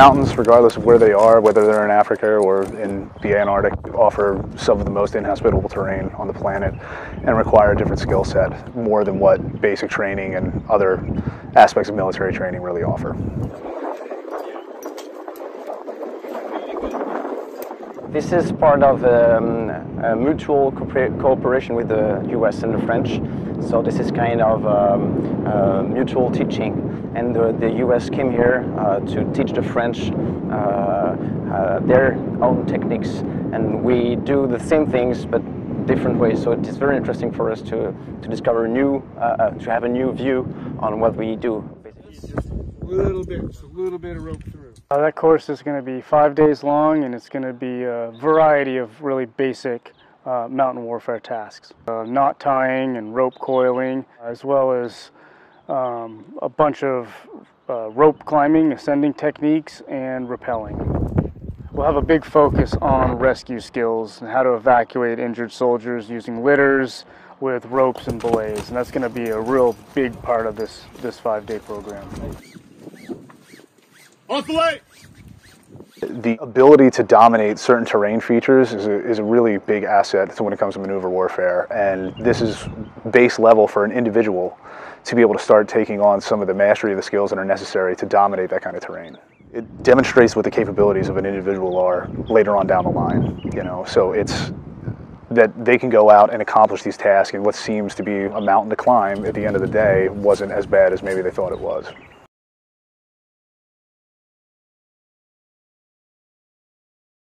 Mountains, regardless of where they are, whether they're in Africa or in the Antarctic, offer some of the most inhospitable terrain on the planet and require a different skill set, more than what basic training and other aspects of military training really offer. This is part of a mutual cooperation with the US and the French. So this is kind of mutual teaching. And the US came here to teach the French their own techniques. And we do the same things, but different ways. So it is very interesting for us to discover to have a new view on what we do. Just a little bit of rope through. That course is going to be 5 days long, and it's going to be a variety of really basic mountain warfare tasks. Knot tying and rope coiling, as well as a bunch of rope climbing, ascending techniques, and rappelling. We'll have a big focus on rescue skills and how to evacuate injured soldiers using litters with ropes and belays, and that's going to be a real big part of this 5-day program. The ability to dominate certain terrain features is a really big asset when it comes to maneuver warfare, and this is base level for an individual to be able to start taking on some of the mastery of the skills that are necessary to dominate that kind of terrain. It demonstrates what the capabilities of an individual are later on down the line, you know, so it's that they can go out and accomplish these tasks, and what seems to be a mountain to climb at the end of the day wasn't as bad as maybe they thought it was.